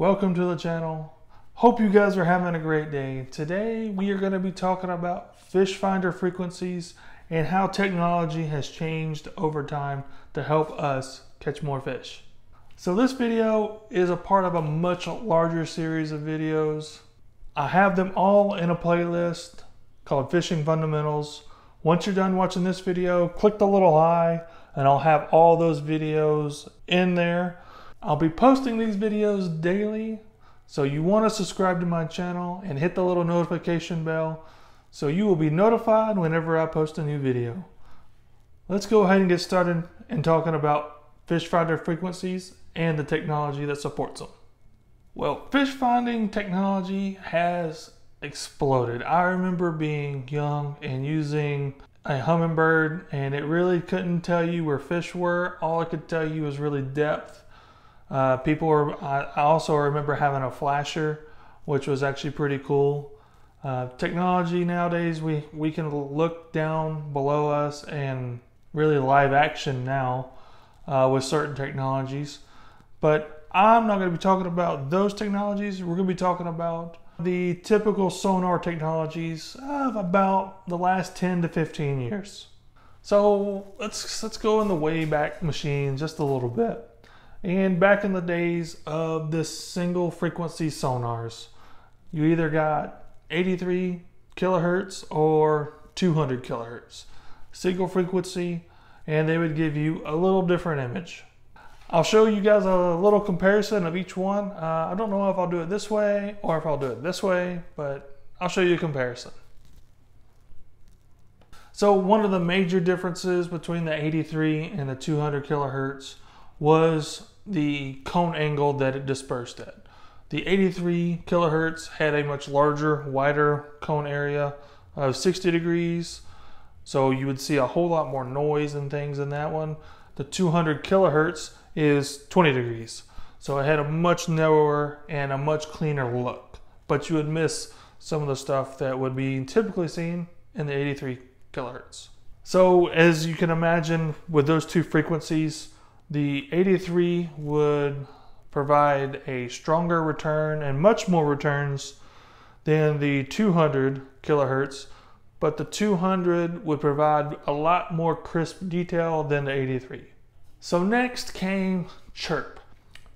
Welcome to the channel. Hope you guys are having a great day. Today we are going to be talking about fish finder frequencies and how technology has changed over time to help us catch more fish. So this video is a part of a much larger series of videos. I have them all in a playlist called Fishing Fundamentals. Once you're done watching this video, click the little I and I'll have all those videos in there. I'll be posting these videos daily, so you want to subscribe to my channel and hit the little notification bell so you will be notified whenever I post a new video. Let's go ahead and get started in talking about fish finder frequencies and the technology that supports them. Well, fish finding technology has exploded. I remember being young and using a Humminbird, and it really couldn't tell you where fish were. All it could tell you was really depth. I also remember having a flasher, which was actually pretty cool. Technology nowadays, we can look down below us and really live action now with certain technologies. But I'm not going to be talking about those technologies. We're going to be talking about the typical sonar technologies of about the last 10 to 15 years. So let's go in the way back machine just a little bit. And back in the days of the single frequency sonars, you either got 83 kilohertz or 200 kilohertz, single frequency, and they would give you a little different image. I'll show you guys a little comparison of each one. I don't know if I'll do it this way or if I'll do it this way, but I'll show you a comparison. So one of the major differences between the 83 and the 200 kilohertz was the cone angle that it dispersed at. The 83 kilohertz had a much larger, wider cone area of 60 degrees. So you would see a whole lot more noise and things in that one. The 200 kilohertz is 20 degrees. So it had a much narrower and a much cleaner look, but you would miss some of the stuff that would be typically seen in the 83 kilohertz. So as you can imagine, with those two frequencies, the 83 would provide a stronger return and much more returns than the 200 kilohertz, but the 200 would provide a lot more crisp detail than the 83. So next came chirp.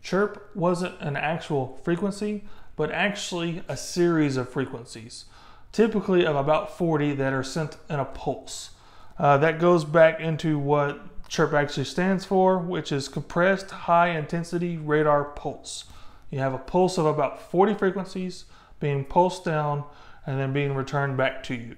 Chirp wasn't an actual frequency, but actually a series of frequencies, typically of about 40 that are sent in a pulse. That goes back into what CHIRP actually stands for, which is compressed high intensity radar pulse. You have a pulse of about 40 frequencies being pulsed down and then being returned back to you.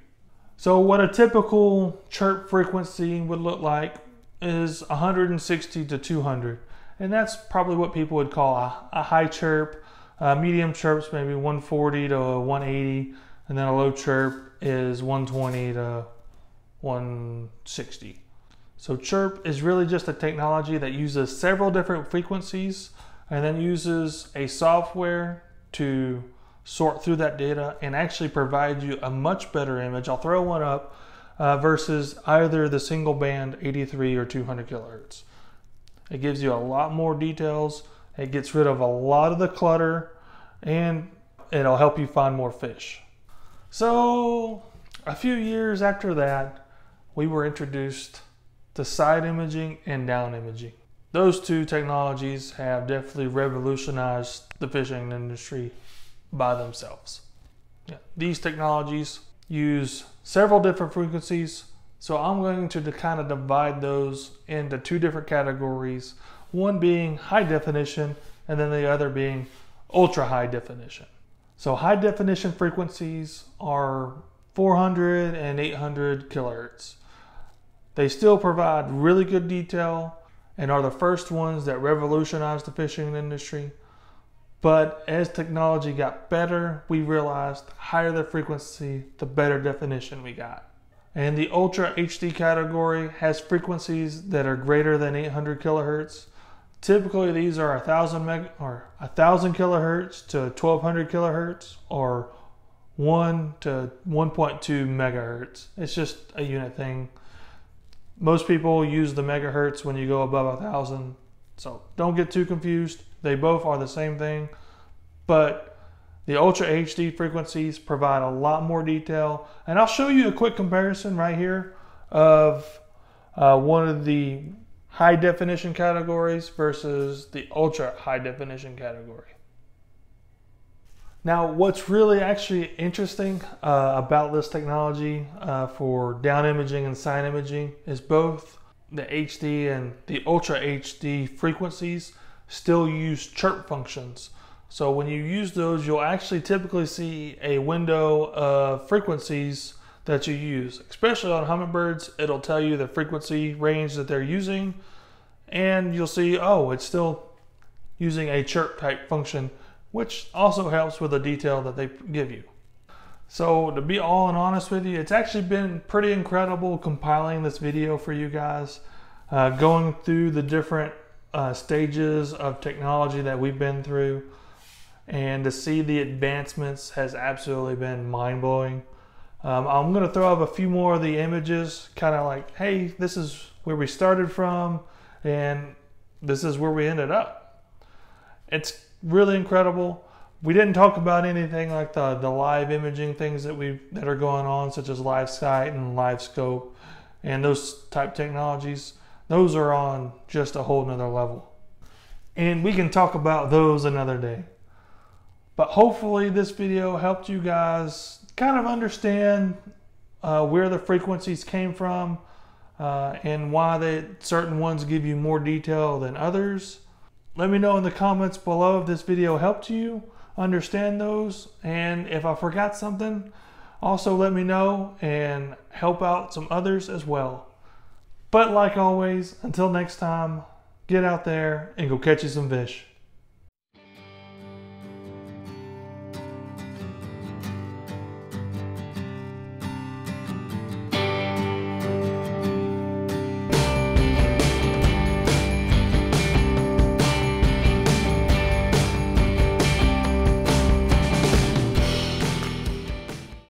So what a typical CHIRP frequency would look like is 160 to 200. And that's probably what people would call a high CHIRP. Medium CHIRP's maybe 140 to 180, and then a low CHIRP is 120 to 160. So chirp is really just a technology that uses several different frequencies and then uses a software to sort through that data and actually provide you a much better image. I'll throw one up versus either the single band 83 or 200 kilohertz. It gives you a lot more details. It gets rid of a lot of the clutter and it'll help you find more fish. So a few years after that, we were introduced to side imaging and down imaging. Those two technologies have definitely revolutionized the fishing industry by themselves. Yeah. These technologies use several different frequencies, so I'm going to kind of divide those into two different categories, one being high definition and then the other being ultra high definition. So high definition frequencies are 400 and 800 kilohertz. They still provide really good detail and are the first ones that revolutionized the fishing industry. But as technology got better, we realized the higher the frequency, the better definition we got. And the Ultra HD category has frequencies that are greater than 800 kilohertz. Typically these are 1,000 kilohertz to 1,200 kilohertz or 1 to 1.2 megahertz. It's just a unit thing. Most people use the megahertz when you go above 1,000, so don't get too confused. They both are the same thing, but the Ultra HD frequencies provide a lot more detail. And I'll show you a quick comparison right here of one of the high definition categories versus the ultra high definition category. Now, what's really actually interesting about this technology for down imaging and side imaging is both the HD and the Ultra HD frequencies still use chirp functions. So when you use those, you'll actually typically see a window of frequencies that you use. Especially on hummingbirds, it'll tell you the frequency range that they're using, and you'll see, oh, it's still using a chirp type function, which also helps with the detail that they give you. So to be all and honest with you, it's actually been pretty incredible compiling this video for you guys, going through the different stages of technology that we've been through, and to see the advancements has absolutely been mind-blowing. I'm going to throw up a few more of the images, kind of like, hey, this is where we started from and this is where we ended up. It's really incredible. We didn't talk about anything like the live imaging things that are going on, such as LiveSight and LiveScope and those type technologies. Those are on just a whole nother level, and we can talk about those another day. But hopefully this video helped you guys kind of understand where the frequencies came from and why certain ones give you more detail than others. Let me know in the comments below if this video helped you understand those, and if I forgot something, also let me know and help out some others as well. But like always, until next time, get out there and go catch you some fish.